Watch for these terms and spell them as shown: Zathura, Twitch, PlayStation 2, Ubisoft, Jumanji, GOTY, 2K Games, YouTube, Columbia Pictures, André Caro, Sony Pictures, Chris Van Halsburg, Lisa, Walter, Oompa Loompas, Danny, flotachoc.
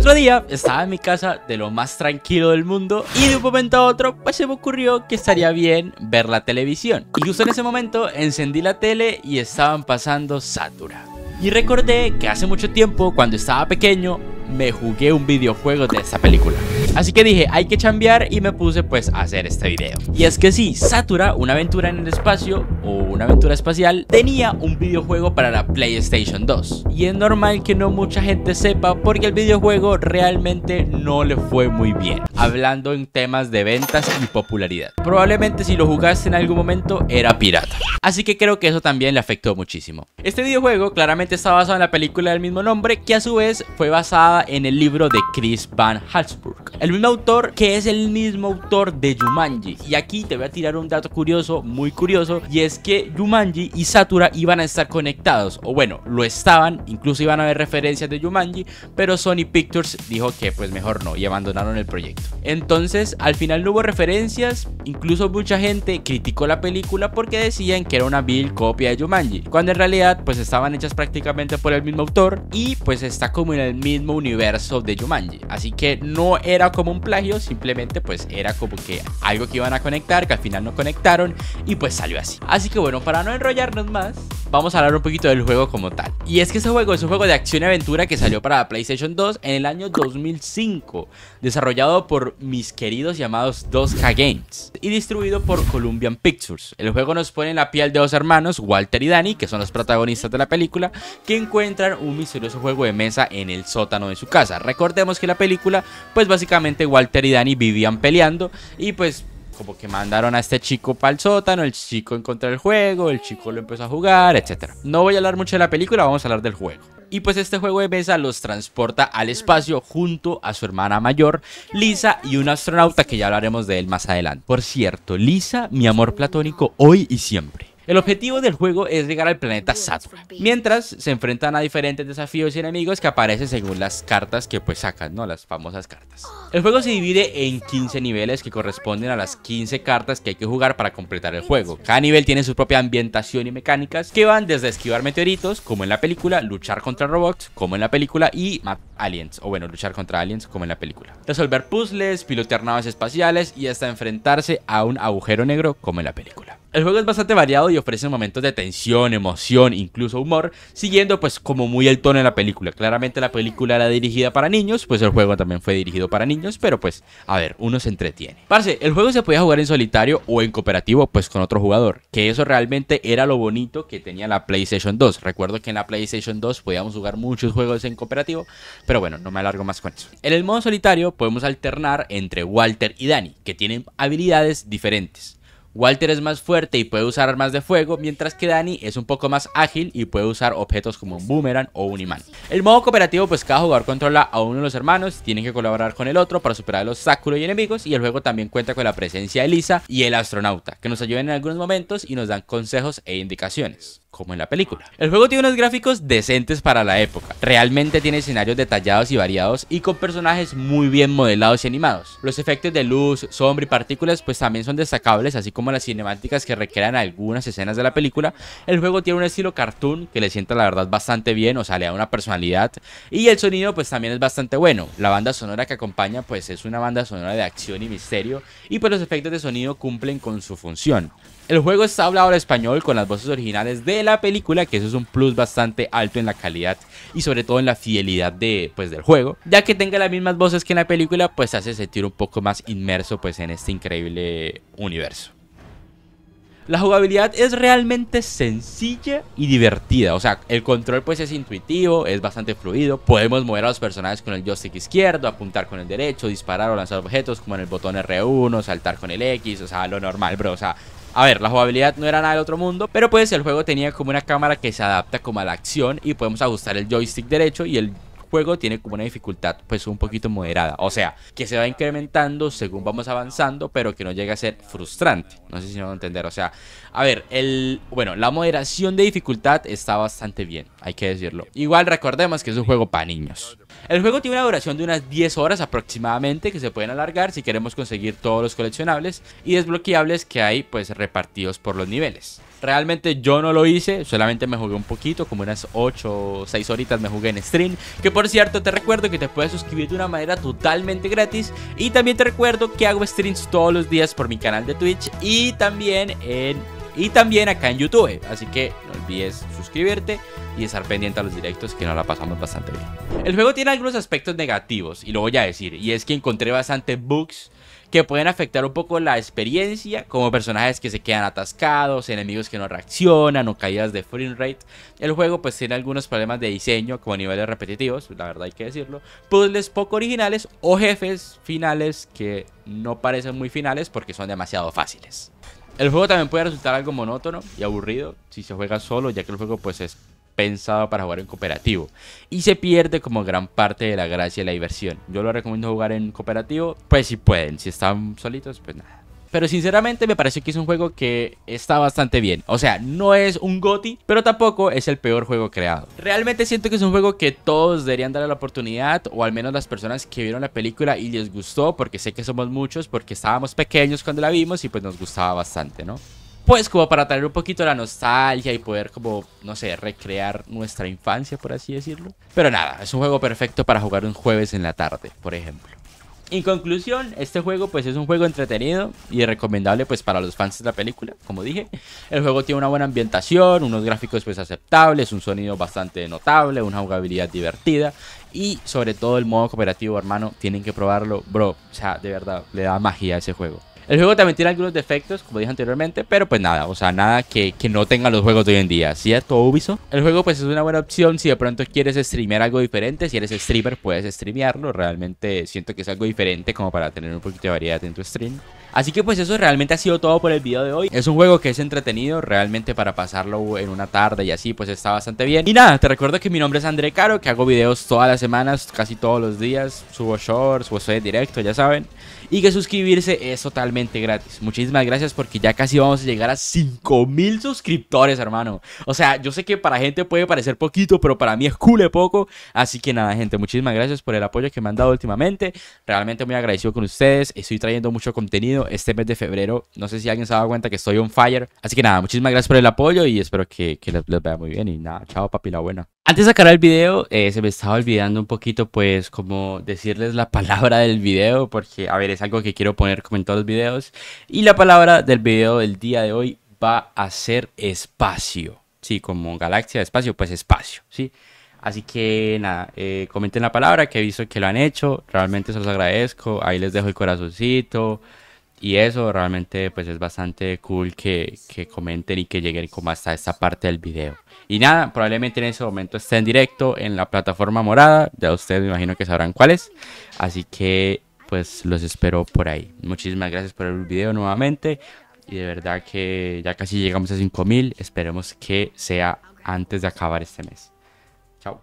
otro día estaba en mi casa de lo más tranquilo del mundo y de un momento a otro pues se me ocurrió que estaría bien ver la televisión. Y justo en ese momento encendí la tele y estaban pasando Zathura. Y recordé que hace mucho tiempo, cuando estaba pequeño, me jugué un videojuego de esta película. Así que dije, hay que chambear, y me puse pues a hacer este video. Y es que sí, Zathura, una aventura en el espacio o una aventura espacial, tenía un videojuego para la PlayStation 2. Y es normal que no mucha gente sepa, porque el videojuego realmente no le fue muy bien, hablando en temas de ventas y popularidad. Probablemente si lo jugaste en algún momento era pirata. Así que creo que eso también le afectó muchísimo. Este videojuego claramente está basado en la película del mismo nombre, que a su vez fue basada en el libro de Chris Van Halsburg, el mismo autor que es el mismo autor de Jumanji. Y aquí te voy a tirar un dato curioso, muy curioso, y es que Jumanji y Zathura iban a estar conectados, o bueno, lo estaban, incluso iban a haber referencias de Jumanji, pero Sony Pictures dijo que pues mejor no, y abandonaron el proyecto. Entonces al final no hubo referencias, incluso mucha gente criticó la película porque decían que era una vil copia de Jumanji, cuando en realidad pues estaban hechas prácticamente por el mismo autor y pues está como en el mismo universo de Jumanji, así que no era como un plagio, simplemente pues era como que algo que iban a conectar, que al final no conectaron y pues salió así. Así que bueno, para no enrollarnos más, vamos a hablar un poquito del juego como tal. Y es que este juego es un juego de acción y aventura que salió para la PlayStation 2 en el año 2005, desarrollado por mis queridos llamados 2K Games y distribuido por Columbia Pictures. El juego nos pone en la piel de dos hermanos, Walter y Danny, que son los protagonistas de la película, que encuentran un misterioso juego de mesa en el sótano de su casa. Recordemos que la película pues básicamente Walter y Danny vivían peleando y pues como que mandaron a este chico para el sótano, el chico encontró el juego, el chico lo empezó a jugar, etc. No voy a hablar mucho de la película, vamos a hablar del juego. Y pues este juego de mesa los transporta al espacio junto a su hermana mayor, Lisa, y un astronauta que ya hablaremos de él más adelante. Por cierto, Lisa, mi amor platónico hoy y siempre. El objetivo del juego es llegar al planeta Zathura, mientras se enfrentan a diferentes desafíos y enemigos que aparecen según las cartas que pues sacan, ¿no? Las famosas cartas. El juego se divide en 15 niveles que corresponden a las 15 cartas que hay que jugar para completar el juego. Cada nivel tiene su propia ambientación y mecánicas que van desde esquivar meteoritos, como en la película, luchar contra robots, como en la película, y matar aliens, o bueno, luchar contra aliens, como en la película. Resolver puzzles, pilotear naves espaciales y hasta enfrentarse a un agujero negro, como en la película. El juego es bastante variado y ofrece momentos de tensión, emoción, incluso humor, siguiendo pues como muy el tono de la película. Claramente la película era dirigida para niños, pues el juego también fue dirigido para niños, pero pues a ver, uno se entretiene. Parce, el juego se podía jugar en solitario o en cooperativo pues con otro jugador, que eso realmente era lo bonito que tenía la PlayStation 2. Recuerdo que en la PlayStation 2 podíamos jugar muchos juegos en cooperativo, pero bueno, no me alargo más con eso. En el modo solitario podemos alternar entre Walter y Danny, que tienen habilidades diferentes. Walter es más fuerte y puede usar armas de fuego, mientras que Danny es un poco más ágil y puede usar objetos como un boomerang o un imán. El modo cooperativo, pues cada jugador controla a uno de los hermanos, tienen que colaborar con el otro para superar el obstáculo y enemigos, y el juego también cuenta con la presencia de Lisa y el astronauta, que nos ayudan en algunos momentos y nos dan consejos e indicaciones, como en la película. El juego tiene unos gráficos decentes para la época, realmente tiene escenarios detallados y variados y con personajes muy bien modelados y animados. Los efectos de luz, sombra y partículas pues también son destacables, así como las cinemáticas que recrean algunas escenas de la película. El juego tiene un estilo cartoon que le sienta la verdad bastante bien, o sea, le da una personalidad, y el sonido pues también es bastante bueno. La banda sonora que acompaña pues es una banda sonora de acción y misterio, y pues los efectos de sonido cumplen con su función. El juego está hablado al español con las voces originales de la película, que eso es un plus bastante alto en la calidad y sobre todo en la fidelidad de, pues, del juego. Ya que tenga las mismas voces que en la película, pues hace sentir un poco más inmerso pues, en este increíble universo. La jugabilidad es realmente sencilla y divertida, o sea, el control pues es intuitivo, es bastante fluido, podemos mover a los personajes con el joystick izquierdo, apuntar con el derecho, disparar o lanzar objetos como en el botón R1, saltar con el X, o sea, lo normal, bro, o sea... A ver, la jugabilidad no era nada del otro mundo, pero pues el juego tenía como una cámara que se adapta como a la acción y podemos ajustar el joystick derecho, y el juego tiene como una dificultad pues un poquito moderada, o sea, que se va incrementando según vamos avanzando, pero que no llega a ser frustrante. No sé si me van a entender, o sea, a ver, bueno, la moderación de dificultad está bastante bien, hay que decirlo. Igual recordemos que es un juego para niños. El juego tiene una duración de unas 10 horas aproximadamente, que se pueden alargar si queremos conseguir todos los coleccionables y desbloqueables que hay pues repartidos por los niveles. Realmente yo no lo hice, solamente me jugué un poquito, como unas 8 o 6 horitas me jugué en stream. Que por cierto te recuerdo que te puedes suscribir de una manera totalmente gratis. Y también te recuerdo que hago streams todos los días por mi canal de Twitch y también acá en YouTube, así que no olvides suscribirte y estar pendiente a los directos, que nos la pasamos bastante bien. El juego tiene algunos aspectos negativos y lo voy a decir, y es que encontré bastante bugs que pueden afectar un poco la experiencia, como personajes que se quedan atascados, enemigos que no reaccionan o caídas de frame rate. El juego pues tiene algunos problemas de diseño, como niveles repetitivos, la verdad hay que decirlo, puzzles poco originales o jefes finales que no parecen muy finales porque son demasiado fáciles. El juego también puede resultar algo monótono y aburrido si se juega solo, ya que el juego pues es pensado para jugar en cooperativo y se pierde como gran parte de la gracia y la diversión. Yo lo recomiendo jugar en cooperativo, pues si pueden, si están solitos pues nada. Pero sinceramente me pareció que es un juego que está bastante bien. O sea, no es un GOTY, pero tampoco es el peor juego creado. Realmente siento que es un juego que todos deberían darle la oportunidad, o al menos las personas que vieron la película y les gustó, porque sé que somos muchos, porque estábamos pequeños cuando la vimos y pues nos gustaba bastante, ¿no? Pues como para traer un poquito la nostalgia y poder como, no sé, recrear nuestra infancia, por así decirlo. Pero nada, es un juego perfecto para jugar un jueves en la tarde, por ejemplo. En conclusión, este juego pues es un juego entretenido y recomendable pues para los fans de la película, como dije. El juego tiene una buena ambientación, unos gráficos pues aceptables, un sonido bastante notable, una jugabilidad divertida y sobre todo el modo cooperativo, hermano, tienen que probarlo, bro. O sea, de verdad, le da magia a ese juego. El juego también tiene algunos defectos, como dije anteriormente, pero pues nada, o sea, nada que no tengan los juegos de hoy en día, ¿cierto, Ubisoft? El juego pues es una buena opción si de pronto quieres streamear algo diferente, si eres streamer puedes streamearlo, realmente siento que es algo diferente como para tener un poquito de variedad en tu stream. Así que pues eso realmente ha sido todo por el video de hoy. Es un juego que es entretenido, realmente para pasarlo en una tarde y así pues está bastante bien. Y nada, te recuerdo que mi nombre es André Caro, que hago videos todas las semanas, casi todos los días. Subo shorts, subo en directo, ya saben. Y que suscribirse es totalmente gratis. Muchísimas gracias porque ya casi vamos a llegar a 5000 suscriptores, hermano. O sea, yo sé que para gente puede parecer poquito, pero para mí es cule poco. Así que nada, gente, muchísimas gracias por el apoyo que me han dado últimamente. Realmente muy agradecido con ustedes. Estoy trayendo mucho contenido este mes de febrero, no sé si alguien se ha dado cuenta que estoy on fire, así que nada, muchísimas gracias por el apoyo y espero que les vaya muy bien y nada, chao papi, la buena. Antes de sacar el video, se me estaba olvidando un poquito pues como decirles la palabra del video, porque a ver, es algo que quiero poner como en todos los videos, y la palabra del video del día de hoy va a ser espacio, sí, como galaxia, espacio, pues espacio, sí. Así que nada, comenten la palabra, que he visto que lo han hecho, realmente se los agradezco, ahí les dejo el corazoncito. Y eso realmente pues es bastante cool que comenten y que lleguen como hasta esta parte del video. Y nada, probablemente en ese momento esté en directo en la plataforma morada. Ya ustedes me imagino que sabrán cuál es. Así que pues los espero por ahí. Muchísimas gracias por el video nuevamente. Y de verdad que ya casi llegamos a 5000. Esperemos que sea antes de acabar este mes. Chao.